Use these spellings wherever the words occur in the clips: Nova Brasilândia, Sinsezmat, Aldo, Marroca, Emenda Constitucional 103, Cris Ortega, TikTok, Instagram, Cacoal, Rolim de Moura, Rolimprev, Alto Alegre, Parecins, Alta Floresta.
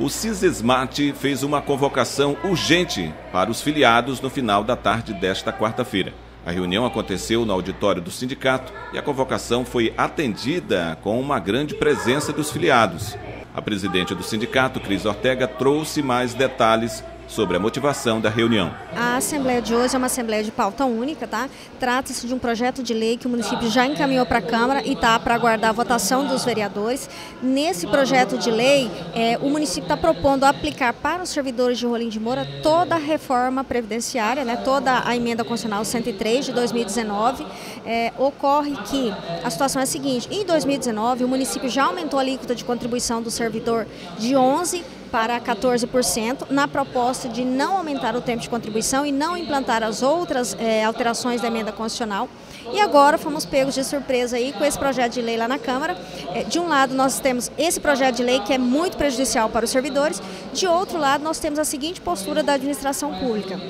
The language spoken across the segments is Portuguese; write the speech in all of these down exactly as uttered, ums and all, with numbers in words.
o Sinsezmat fez uma convocação urgente para os filiados no final da tarde desta quarta-feira. A reunião aconteceu no auditório do sindicato e a convocação foi atendida com uma grande presença dos filiados. A presidente do sindicato, Cris Ortega, trouxe mais detalhes sobre a motivação da reunião. A Assembleia de hoje é uma Assembleia de pauta única, tá? Trata-se de um projeto de lei que o município já encaminhou para a Câmara e está para aguardar a votação dos vereadores. Nesse projeto de lei, é, o município está propondo aplicar para os servidores de Rolim de Moura toda a reforma previdenciária, né? Toda a Emenda Constitucional cento e três de dois mil e dezenove. É, ocorre que a situação é a seguinte: em dois mil e dezenove, o município já aumentou a alíquota de contribuição do servidor de onze por cento para quatorze por cento, na proposta de não aumentar o tempo de contribuição e não implantar as outras é, alterações da emenda constitucional. E agora fomos pegos de surpresa aí com esse projeto de lei lá na Câmara. É, de um lado nós temos esse projeto de lei que é muito prejudicial para os servidores, de outro lado nós temos a seguinte postura da administração pública: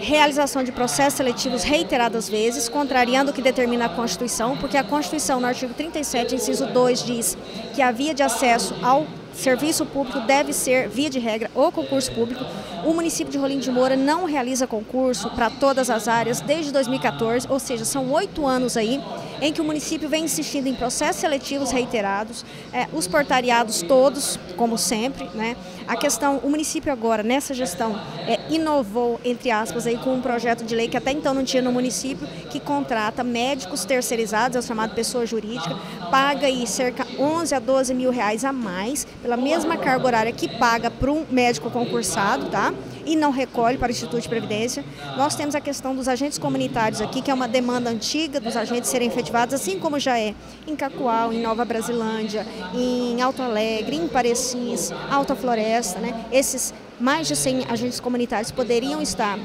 realização de processos seletivos reiteradas vezes, contrariando o que determina a Constituição, porque a Constituição, no artigo trinta e sete, inciso dois, diz que a via de acesso ao serviço público deve ser, via de regra, o concurso público. O município de Rolim de Moura não realiza concurso para todas as áreas desde dois mil e quatorze, ou seja, são oito anos aí em que o município vem insistindo em processos seletivos reiterados, é, os portariados todos, como sempre, né? A questão, o município agora, nessa gestão, é, inovou, entre aspas, aí, com um projeto de lei que até então não tinha no município, que contrata médicos terceirizados, é o chamado pessoa jurídica, paga aí cerca de onze a doze mil reais a mais, pela mesma carga horária que paga para um médico concursado, tá? E não recolhe para o Instituto de Previdência. Nós temos a questão dos agentes comunitários aqui, que é uma demanda antiga dos agentes serem efetivados, assim como já é em Cacoal, em Nova Brasilândia, em Alto Alegre, em Parecins, Alta Floresta, né? Esses mais de cem agentes comunitários poderiam estar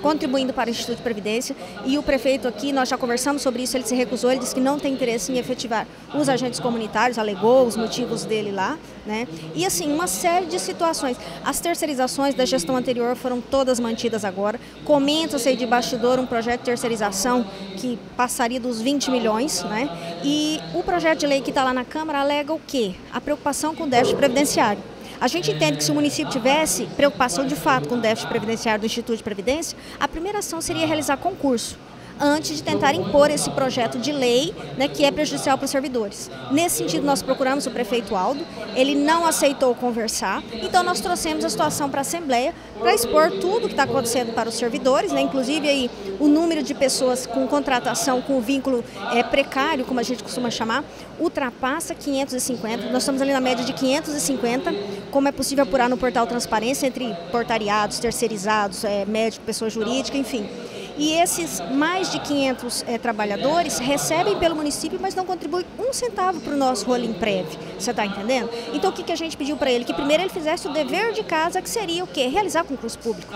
contribuindo para o Instituto de Previdência, e o prefeito aqui, nós já conversamos sobre isso, ele se recusou, ele disse que não tem interesse em efetivar os agentes comunitários, alegou os motivos dele lá, né? E assim, uma série de situações. As terceirizações da gestão anterior foram todas mantidas agora. Comenta-se aí de bastidor um projeto de terceirização que passaria dos vinte milhões, né? E o projeto de lei que está lá na Câmara alega o quê? A preocupação com o déficit previdenciário. A gente entende que se o município tivesse preocupação de fato com o déficit previdenciário do Instituto de Previdência, a primeira ação seria realizar concurso, antes de tentar impor esse projeto de lei, né, que é prejudicial para os servidores. Nesse sentido, nós procuramos o prefeito Aldo, ele não aceitou conversar, então nós trouxemos a situação para a Assembleia para expor tudo o que está acontecendo para os servidores, né, inclusive aí, o número de pessoas com contratação, com vínculo é, precário, como a gente costuma chamar, ultrapassa quinhentos e cinquenta, nós estamos ali na média de quinhentos e cinquenta, como é possível apurar no portal Transparência, entre portariados, terceirizados, é, médico, pessoa jurídica, enfim. E esses mais de quinhentos é, trabalhadores recebem pelo município, mas não contribuem um centavo para o nosso Rolimprev. Você está entendendo? Então o que, que a gente pediu para ele? Que primeiro ele fizesse o dever de casa, que seria o quê? Realizar concurso público.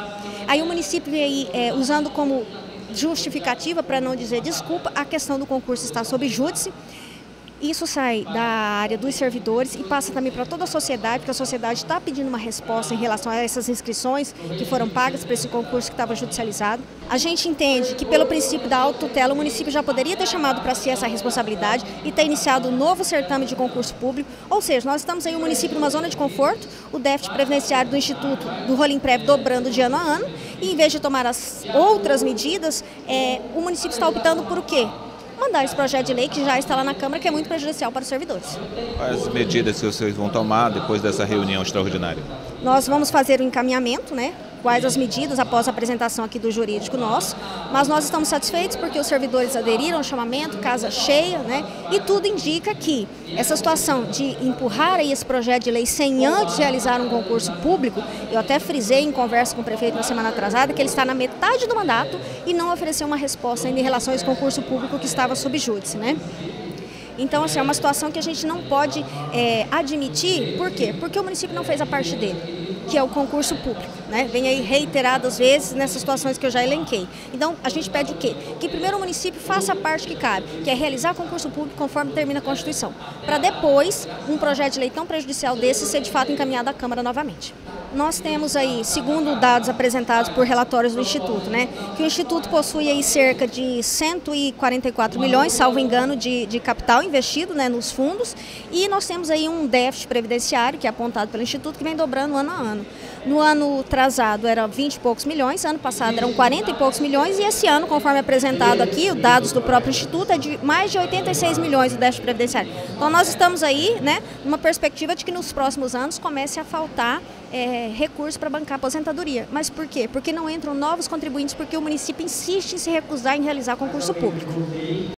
Aí o município veio é, usando como justificativa, para não dizer desculpa, a questão do concurso está sob júdice. Isso sai da área dos servidores e passa também para toda a sociedade, porque a sociedade está pedindo uma resposta em relação a essas inscrições que foram pagas para esse concurso que estava judicializado. A gente entende que, pelo princípio da autotutela, o município já poderia ter chamado para si essa responsabilidade e ter iniciado um novo certame de concurso público. Ou seja, nós estamos aí o município numa zona de conforto, o déficit previdenciário do Instituto do Rolimprev dobrando de ano a ano, e em vez de tomar as outras medidas, é, o município está optando por o quê? Mandar esse projeto de lei que já está lá na Câmara, que é muito prejudicial para os servidores. Quais medidas que vocês vão tomar depois dessa reunião extraordinária? Nós vamos fazer o encaminhamento, né? Quais as medidas após a apresentação aqui do jurídico nosso, mas nós estamos satisfeitos porque os servidores aderiram ao chamamento, casa cheia, né? E tudo indica que essa situação de empurrar aí esse projeto de lei sem antes realizar um concurso público, eu até frisei em conversa com o prefeito na semana atrasada que ele está na metade do mandato e não ofereceu uma resposta ainda em relação a esse concurso público que estava sob júdice, né? Então, assim, é uma situação que a gente não pode é, admitir. Por quê? Porque o município não fez a parte dele. que é o concurso público, né? Vem aí reiteradas vezes nessas situações que eu já elenquei. Então, a gente pede o quê? Que primeiro o município faça a parte que cabe, que é realizar concurso público conforme termina a Constituição, para depois um projeto de lei tão prejudicial desse ser de fato encaminhado à Câmara novamente. Nós temos aí, segundo dados apresentados por relatórios do Instituto, né, que o Instituto possui aí cerca de cento e quarenta e quatro milhões, salvo engano, de, de capital investido, né, nos fundos, e nós temos aí um déficit previdenciário, que é apontado pelo Instituto, que vem dobrando ano a ano. No ano atrasado era vinte e poucos milhões, ano passado eram quarenta e poucos milhões, e esse ano, conforme apresentado aqui, os dados do próprio Instituto, é de mais de oitenta e seis milhões o déficit previdenciário. Então nós estamos aí, né, numa perspectiva de que nos próximos anos comece a faltar É, recursos para bancar a aposentadoria. Mas por quê? Porque não entram novos contribuintes, porque o município insiste em se recusar em realizar concurso público.